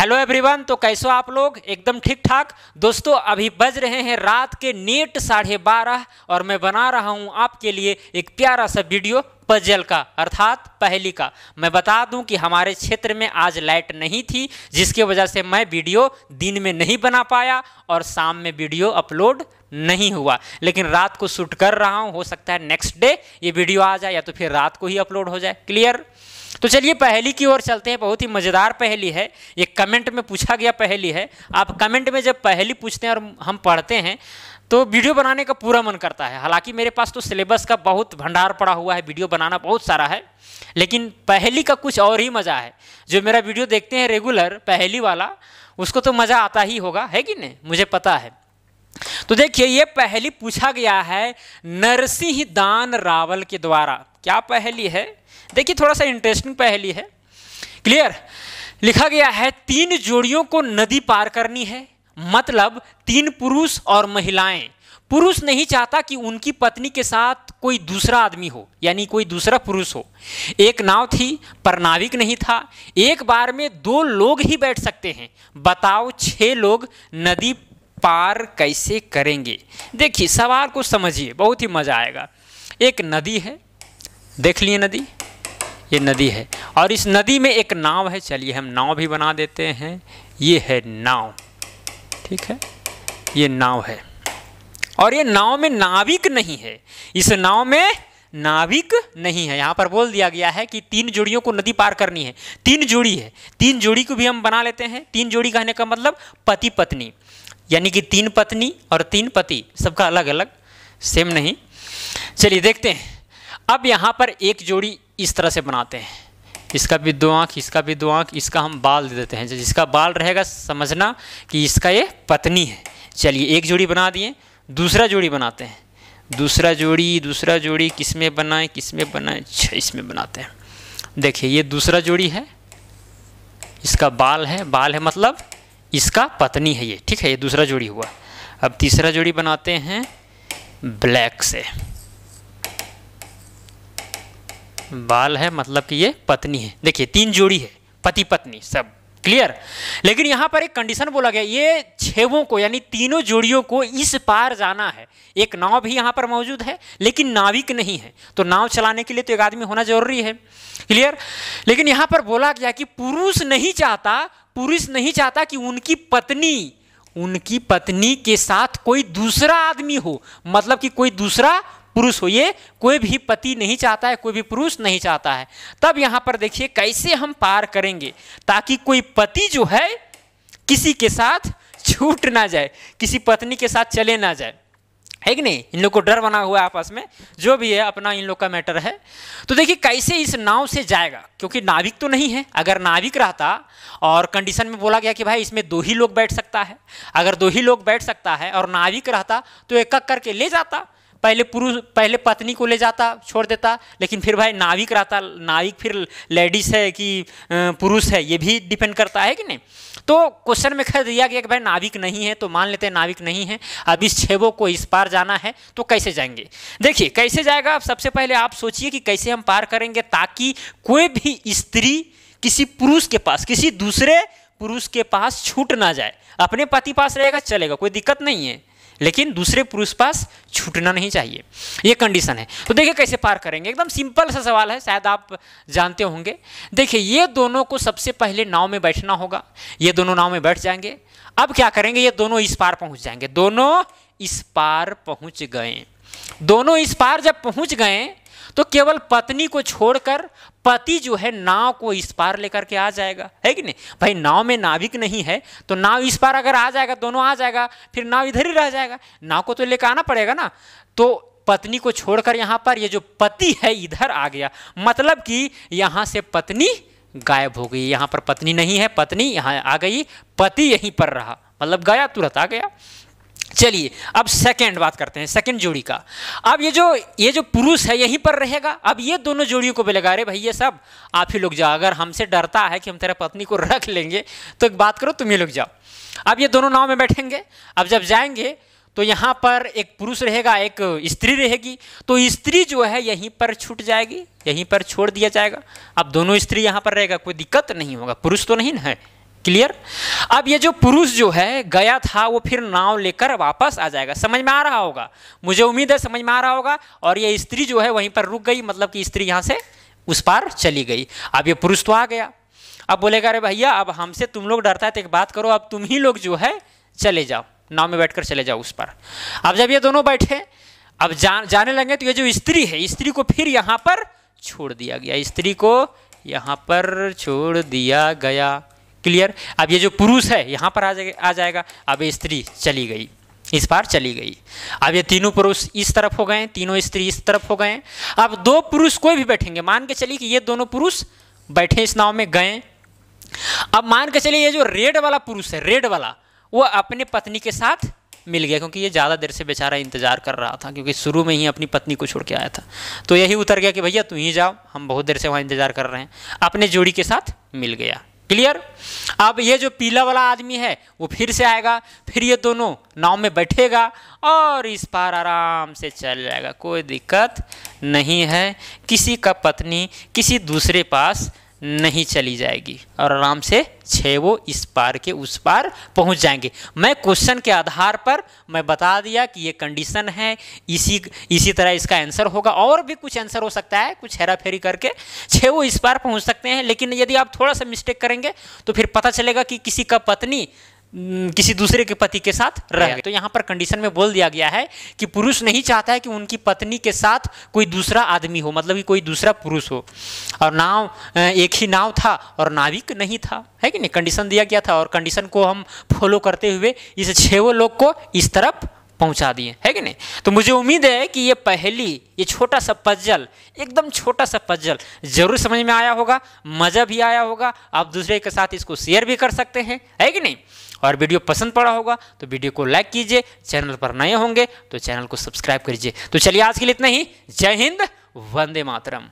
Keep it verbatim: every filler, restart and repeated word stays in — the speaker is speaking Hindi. हेलो एवरीवन, तो कैसे हो आप लोग? एकदम ठीक ठाक। दोस्तों अभी बज रहे हैं रात के नेट साढ़े बारह और मैं बना रहा हूं आपके लिए एक प्यारा सा वीडियो पजल का, अर्थात पहेली का। मैं बता दूं कि हमारे क्षेत्र में आज लाइट नहीं थी, जिसकी वजह से मैं वीडियो दिन में नहीं बना पाया और शाम में वीडियो अपलोड नहीं हुआ, लेकिन रात को शूट कर रहा हूं। हो सकता है नेक्स्ट डे ये वीडियो आ जाए या तो फिर रात को ही अपलोड हो जाए। क्लियर? तो चलिए पहेली की ओर चलते हैं। बहुत ही मज़ेदार पहेली है, ये कमेंट में पूछा गया पहेली है। आप कमेंट में जब पहेली पूछते हैं और हम पढ़ते हैं तो वीडियो बनाने का पूरा मन करता है। हालांकि मेरे पास तो सिलेबस का बहुत भंडार पड़ा हुआ है, वीडियो बनाना बहुत सारा है, लेकिन पहेली का कुछ और ही मज़ा है। जो मेरा वीडियो देखते हैं रेगुलर पहेली वाला, उसको तो मज़ा आता ही होगा, है कि नहीं? मुझे पता है। तो देखिए ये पहेली पूछा गया है नरसिंह दान रावल के द्वारा। क्या पहेली है देखिए, थोड़ा सा इंटरेस्टिंग पहेली है। क्लियर? लिखा गया है तीन जोड़ियों को नदी पार करनी है, मतलब तीन पुरुष और महिलाएं। पुरुष नहीं चाहता कि उनकी पत्नी के साथ कोई दूसरा आदमी हो, यानी कोई दूसरा पुरुष हो। एक नाव थी पर नाविक नहीं था, एक बार में दो लोग ही बैठ सकते हैं। बताओ छह लोग नदी पार कैसे करेंगे? देखिए सवाल को समझिए, बहुत ही मज़ा आएगा। एक नदी है, देख लिए नदी, ये नदी है और इस नदी में एक नाव है। चलिए हम नाव भी बना देते हैं। ये है नाव, ठीक है, ये नाव है और ये नाव में नाविक नहीं है। इस नाव में नाविक नहीं है। यहाँ पर बोल दिया गया है कि तीन जोड़ियों को नदी पार करनी है। तीन जोड़ी है, तीन जोड़ी को भी हम बना लेते हैं। तीन जोड़ी कहने का मतलब पति पत्नी, यानी कि तीन पत्नी और तीन पति, सबका अलग अलग, सेम नहीं। चलिए देखते हैं। अब यहाँ पर एक जोड़ी इस तरह से बनाते हैं, इसका भी दो आँख, इसका भी दो आँख, इसका हम बाल दे देते हैं। जिसका बाल रहेगा समझना कि इसका ये पत्नी है। चलिए एक जोड़ी बना दिए, दूसरा जोड़ी बनाते हैं। दूसरा जोड़ी, दूसरा जोड़ी किस में बनाएं, किस में बनाएं? अच्छा इसमें बनाते हैं। देखिए ये दूसरा जोड़ी है, इसका बाल है, बाल है मतलब इसका पत्नी है ये, ठीक है, ये दूसरा जोड़ी हुआ। अब तीसरा जोड़ी बनाते हैं ब्लैक से, बाल है मतलब कि ये पत्नी है। देखिए तीन जोड़ी है, पति पत्नी सब। क्लियर? लेकिन यहाँ पर एक कंडीशन बोला गया, ये छेवों को यानी तीनों जोड़ियों को इस पार जाना है। एक नाव भी यहाँ पर मौजूद है लेकिन नाविक नहीं है, तो नाव चलाने के लिए तो एक आदमी होना जरूरी है। क्लियर? लेकिन यहाँ पर बोला गया कि पुरुष नहीं चाहता, पुरुष नहीं चाहता कि उनकी पत्नी, उनकी पत्नी के साथ कोई दूसरा आदमी हो, मतलब कि कोई दूसरा पुरुष हो। ये कोई भी पति नहीं चाहता है, कोई भी पुरुष नहीं चाहता है। तब यहाँ पर देखिए कैसे हम पार करेंगे ताकि कोई पति जो है किसी के साथ छूट ना जाए, किसी पत्नी के साथ चले ना जाए, है कि नहीं? इन लोग को डर बना हुआ है आपस में, जो भी है अपना इन लोग का मैटर है। तो देखिए कैसे इस नाव से जाएगा, क्योंकि नाविक तो नहीं है। अगर नाविक रहता, और कंडीशन में बोला गया कि भाई इसमें दो ही लोग बैठ सकता है, अगर दो ही लोग बैठ सकता है और नाविक रहता तो एक एक करके ले जाता। पहले पुरुष, पहले पत्नी को ले जाता, छोड़ देता, लेकिन फिर भाई नाविक रहता, नाविक फिर लेडीज़ है कि पुरुष है ये भी डिपेंड करता है कि नहीं। तो क्वेश्चन में खैर दिया गया कि भाई नाविक नहीं है, तो मान लेते हैं नाविक नहीं है। अब इस छेवों को इस पार जाना है, तो कैसे जाएंगे? देखिए कैसे जाएगा, आप सबसे पहले आप सोचिए कि कैसे हम पार करेंगे ताकि कोई भी स्त्री किसी पुरुष के पास, किसी दूसरे पुरुष के पास छूट ना जाए। अपने पति पास रहेगा चलेगा, कोई दिक्कत नहीं है, लेकिन दूसरे पुरुष पास छूटना नहीं चाहिए, ये कंडीशन है। तो देखिए कैसे पार करेंगे, एकदम सिंपल सा सवाल है, शायद आप जानते होंगे। देखिए ये दोनों को सबसे पहले नाव में बैठना होगा, ये दोनों नाव में बैठ जाएंगे। अब क्या करेंगे, ये दोनों इस पार पहुंच जाएंगे। दोनों इस पार पहुंच गए, दोनों इस पार जब पहुंच गए तो केवल पत्नी को छोड़कर पति जो है नाव को इस पार लेकर के आ जाएगा, है कि नहीं? भाई नाव में नाविक नहीं है, तो नाव इस पार अगर आ जाएगा, दोनों आ जाएगा, फिर नाव इधर ही रह जाएगा। नाव को तो लेकर आना पड़ेगा ना, तो पत्नी को छोड़कर यहाँ पर ये जो पति है इधर आ गया, मतलब कि यहाँ से पत्नी गायब हो गई। यहाँ पर पत्नी नहीं है, पत्नी यहाँ आ गई, पति यहीं पर रहा, मतलब गया तुरंत आ गया। चलिए अब सेकंड बात करते हैं, सेकंड जोड़ी का। अब ये जो ये जो पुरुष है यहीं पर रहेगा। अब ये दोनों जोड़ियों को बोलेगा, अरे भैया सब आप ही लोग जाओ, अगर हमसे डरता है कि हम तेरा पत्नी को रख लेंगे तो एक बात करो, तुम ही लोग जाओ। अब ये दोनों नाव में बैठेंगे। अब जब जाएंगे तो यहाँ पर एक पुरुष रहेगा, एक स्त्री रहेगी, तो स्त्री जो है यहीं पर छूट जाएगी, यहीं पर छोड़ दिया जाएगा। अब दोनों स्त्री यहाँ पर रहेगा, कोई दिक्कत नहीं होगा, पुरुष तो नहीं है, क्लियर। अब ये जो पुरुष जो है गया था वो फिर नाव लेकर वापस आ जाएगा, समझ में आ रहा होगा, मुझे उम्मीद है समझ में आ रहा होगा। और ये स्त्री जो है वहीं पर रुक गई, मतलब कि स्त्री यहाँ से उस पार चली गई। अब ये पुरुष तो आ गया, अब बोलेगा अरे भैया अब हमसे तुम लोग डरता है तो एक बात करो, अब तुम ही लोग जो है चले जाओ, नाव में बैठकर चले जाओ उस पर। अब जब ये दोनों बैठे, अब जा, जाने लगे तो ये जो स्त्री है स्त्री को फिर यहाँ पर छोड़ दिया गया, स्त्री को यहाँ पर छोड़ दिया गया। क्लियर। अब ये जो पुरुष है यहाँ पर आ जाएगा आ जाएगा अब ये स्त्री चली गई, इस पार चली गई। अब ये तीनों पुरुष इस तरफ हो गए, तीनों स्त्री इस तरफ हो गए। अब दो पुरुष कोई भी बैठेंगे, मान के चलिए कि ये दोनों पुरुष बैठे इस नाव में गए। अब मान के चलिए ये जो रेड वाला पुरुष है, रेड वाला, वो अपने पत्नी के साथ मिल गया, क्योंकि ये ज़्यादा देर से बेचारा इंतजार कर रहा था, क्योंकि शुरू में ही अपनी पत्नी को छोड़ के आया था। तो यही उतर गया कि भैया तुम ही जाओ, हम बहुत देर से वहाँ इंतजार कर रहे हैं, अपने जोड़ी के साथ मिल गया। क्लियर। अब ये जो पीला वाला आदमी है वो फिर से आएगा, फिर ये दोनों नाव में बैठेगा और इस पार आराम से चल जाएगा, कोई दिक्कत नहीं है, किसी का पत्नी किसी दूसरे पास नहीं चली जाएगी, और आराम से छः वो इस पार के उस पार पहुंच जाएंगे। मैं क्वेश्चन के आधार पर मैं बता दिया कि ये कंडीशन है, इसी इसी तरह इसका आंसर होगा, और भी कुछ आंसर हो सकता है, कुछ हेरा फेरी करके छः वो इस पार पहुंच सकते हैं। लेकिन यदि आप थोड़ा सा मिस्टेक करेंगे तो फिर पता चलेगा कि किसी का पत्नी किसी दूसरे के पति के साथ रह गए। तो यहाँ पर कंडीशन में बोल दिया गया है कि पुरुष नहीं चाहता है कि उनकी पत्नी के साथ कोई दूसरा आदमी हो, मतलब कि कोई दूसरा पुरुष हो, और नाव एक ही नाव था और नाविक नहीं था, है कि नहीं। कंडीशन दिया गया था और कंडीशन को हम फॉलो करते हुए इस छेवों लोग को इस तरफ पहुंचा दिए, है कि नहीं। तो मुझे उम्मीद है कि ये पहली ये छोटा सा पजल, एकदम छोटा सा पजल जरूर समझ में आया होगा, मज़ा भी आया होगा। आप दूसरे के साथ इसको शेयर भी कर सकते हैं, है कि नहीं। और वीडियो पसंद पड़ा होगा तो वीडियो को लाइक कीजिए, चैनल पर नए होंगे तो चैनल को सब्सक्राइब कीजिए। तो चलिए आज के लिए इतना ही। जय हिंद, वंदे मातरम।